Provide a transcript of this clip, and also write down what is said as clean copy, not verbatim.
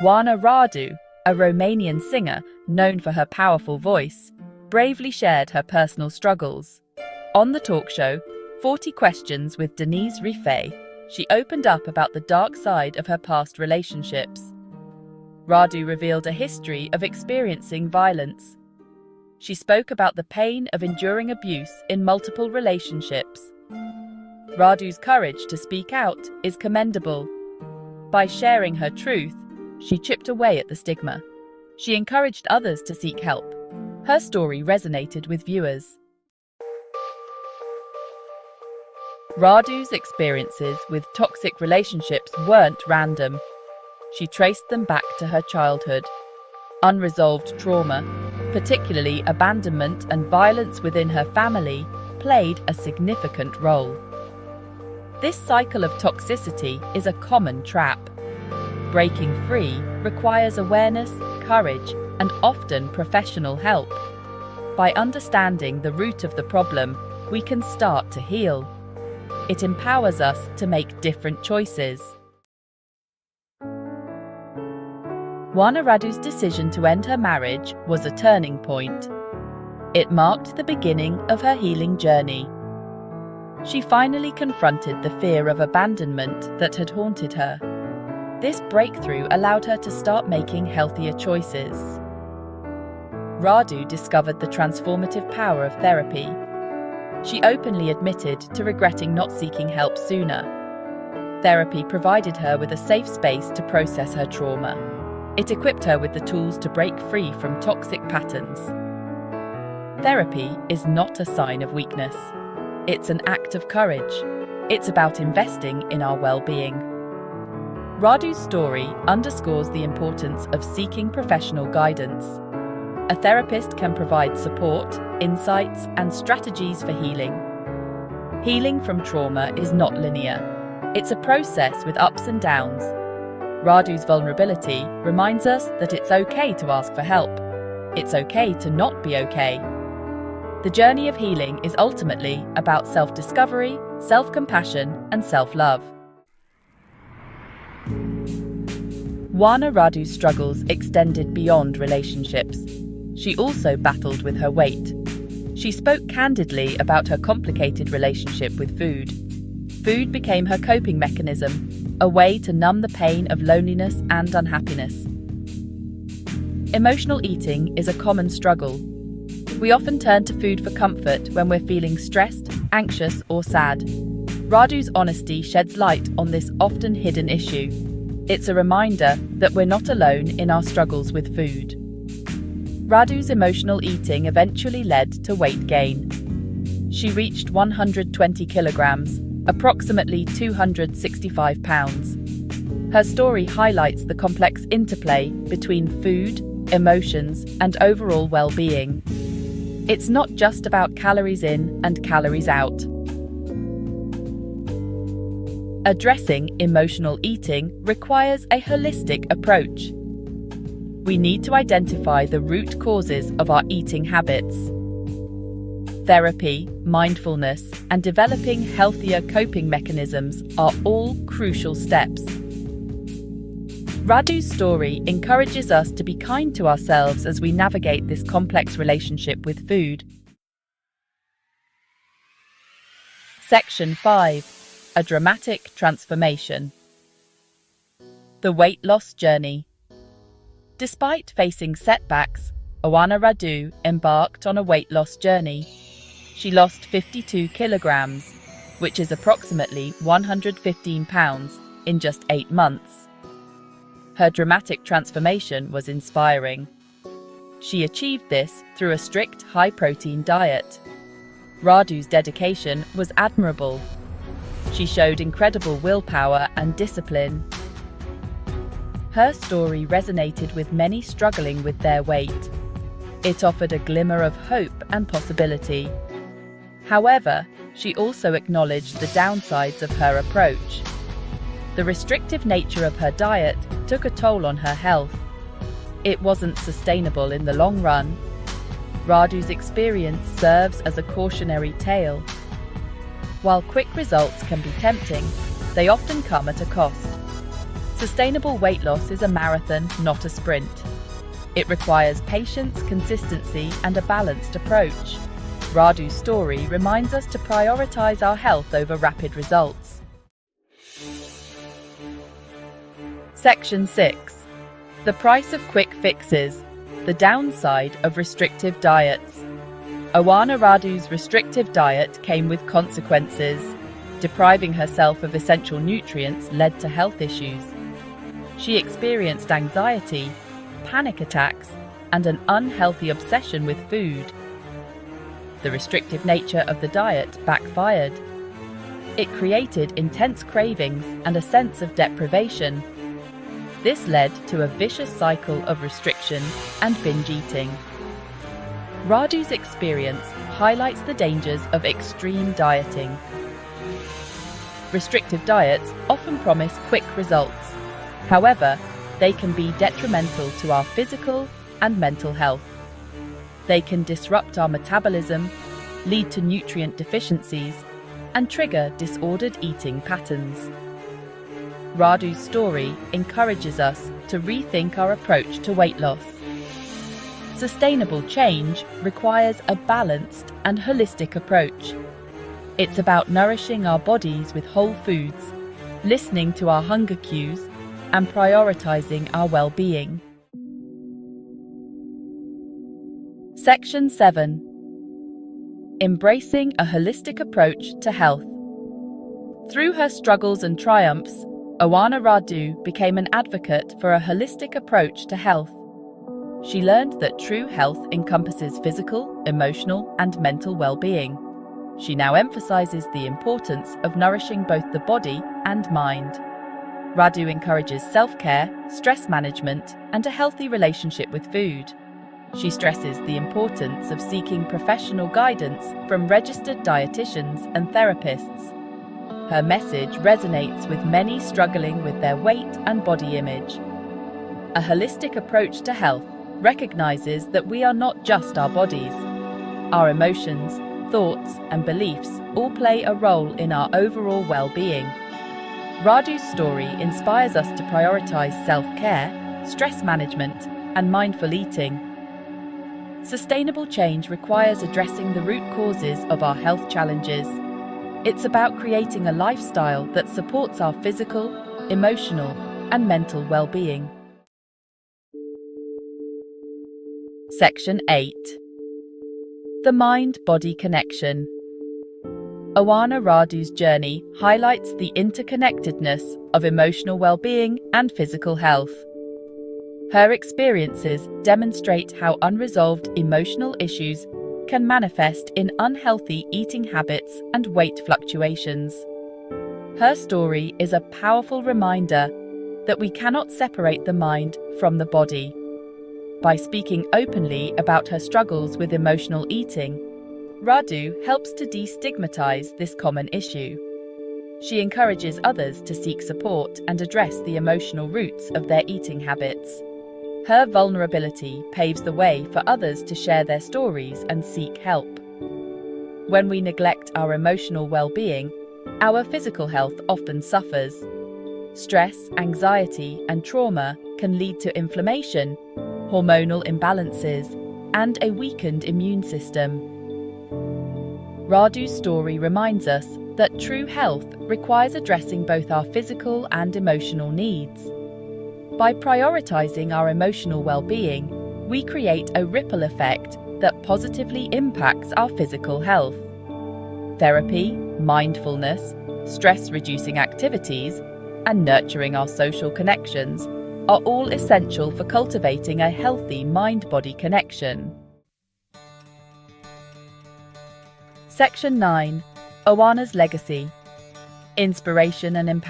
Oana Radu, a Romanian singer known for her powerful voice, bravely shared her personal struggles. On the talk show, 40 Questions with Denise Rifai, she opened up about the dark side of her past relationships. Radu revealed a history of experiencing violence. She spoke about the pain of enduring abuse in multiple relationships. Radu's courage to speak out is commendable. By sharing her truth, she chipped away at the stigma. She encouraged others to seek help. Her story resonated with viewers. Radu's experiences with toxic relationships weren't random. She traced them back to her childhood. Unresolved trauma, particularly abandonment and violence within her family, played a significant role. This cycle of toxicity is a common trap. Breaking free requires awareness, courage, and often professional help. By understanding the root of the problem, we can start to heal. It empowers us to make different choices. Oana Radu's decision to end her marriage was a turning point. It marked the beginning of her healing journey. She finally confronted the fear of abandonment that had haunted her. This breakthrough allowed her to start making healthier choices. Radu discovered the transformative power of therapy. She openly admitted to regretting not seeking help sooner. Therapy provided her with a safe space to process her trauma. It equipped her with the tools to break free from toxic patterns. Therapy is not a sign of weakness. It's an act of courage. It's about investing in our well-being. Radu's story underscores the importance of seeking professional guidance. A therapist can provide support, insights, and strategies for healing. Healing from trauma is not linear. It's a process with ups and downs. Radu's vulnerability reminds us that it's okay to ask for help. It's okay to not be okay. The journey of healing is ultimately about self-discovery, self-compassion, and self-love. Oana Radu's struggles extended beyond relationships. She also battled with her weight. She spoke candidly about her complicated relationship with food. Food became her coping mechanism, a way to numb the pain of loneliness and unhappiness. Emotional eating is a common struggle. We often turn to food for comfort when we're feeling stressed, anxious, or sad. Radu's honesty sheds light on this often hidden issue. It's a reminder that we're not alone in our struggles with food. Radu's emotional eating eventually led to weight gain. She reached 120 kilograms, approximately 265 pounds. Her story highlights the complex interplay between food, emotions, and overall well-being. It's not just about calories in and calories out. Addressing emotional eating requires a holistic approach. We need to identify the root causes of our eating habits. Therapy, mindfulness, and developing healthier coping mechanisms are all crucial steps. Radu's story encourages us to be kind to ourselves as we navigate this complex relationship with food. Section 5. A dramatic transformation. The weight loss journey. Despite facing setbacks, Oana Radu embarked on a weight loss journey. She lost 52 kilograms, which is approximately 115 pounds, in just 8 months. Her dramatic transformation was inspiring. She achieved this through a strict high-protein diet. Radu's dedication was admirable. She showed incredible willpower and discipline. Her story resonated with many struggling with their weight. It offered a glimmer of hope and possibility. However, she also acknowledged the downsides of her approach. The restrictive nature of her diet took a toll on her health. It wasn't sustainable in the long run. Radu's experience serves as a cautionary tale. While quick results can be tempting, they often come at a cost. Sustainable weight loss is a marathon, not a sprint. It requires patience, consistency, and a balanced approach. Radu's story reminds us to prioritize our health over rapid results. Section 6. The price of quick fixes. The downside of restrictive diets. Oana Radu's restrictive diet came with consequences. Depriving herself of essential nutrients led to health issues. She experienced anxiety, panic attacks, and an unhealthy obsession with food. The restrictive nature of the diet backfired. It created intense cravings and a sense of deprivation. This led to a vicious cycle of restriction and binge eating. Radu's experience highlights the dangers of extreme dieting. Restrictive diets often promise quick results. However, they can be detrimental to our physical and mental health. They can disrupt our metabolism, lead to nutrient deficiencies, and trigger disordered eating patterns. Radu's story encourages us to rethink our approach to weight loss. Sustainable change requires a balanced and holistic approach. It's about nourishing our bodies with whole foods, listening to our hunger cues, and prioritizing our well-being. Section 7. Embracing a holistic approach to health. Through her struggles and triumphs, Oana Radu became an advocate for a holistic approach to health. She learned that true health encompasses physical, emotional, and mental well-being. She now emphasizes the importance of nourishing both the body and mind. Radu encourages self-care, stress management, and a healthy relationship with food. She stresses the importance of seeking professional guidance from registered dietitians and therapists. Her message resonates with many struggling with their weight and body image. A holistic approach to health recognizes that we are not just our bodies. Our emotions, thoughts, and beliefs all play a role in our overall well-being. Radu's story inspires us to prioritize self-care, stress management, and mindful eating. Sustainable change requires addressing the root causes of our health challenges. It's about creating a lifestyle that supports our physical, emotional, and mental well-being. Section 8. The mind-body connection. Oana Radu's journey highlights the interconnectedness of emotional well-being and physical health. Her experiences demonstrate how unresolved emotional issues can manifest in unhealthy eating habits and weight fluctuations. Her story is a powerful reminder that we cannot separate the mind from the body. By speaking openly about her struggles with emotional eating, Radu helps to destigmatize this common issue. She encourages others to seek support and address the emotional roots of their eating habits. Her vulnerability paves the way for others to share their stories and seek help. When we neglect our emotional well-being, our physical health often suffers. Stress, anxiety, and trauma can lead to inflammation, hormonal imbalances, and a weakened immune system. Radu's story reminds us that true health requires addressing both our physical and emotional needs. By prioritizing our emotional well-being, we create a ripple effect that positively impacts our physical health. Therapy, mindfulness, stress-reducing activities, and nurturing our social connections are all essential for cultivating a healthy mind-body connection. Section 9. Oana's legacy. Inspiration and impact.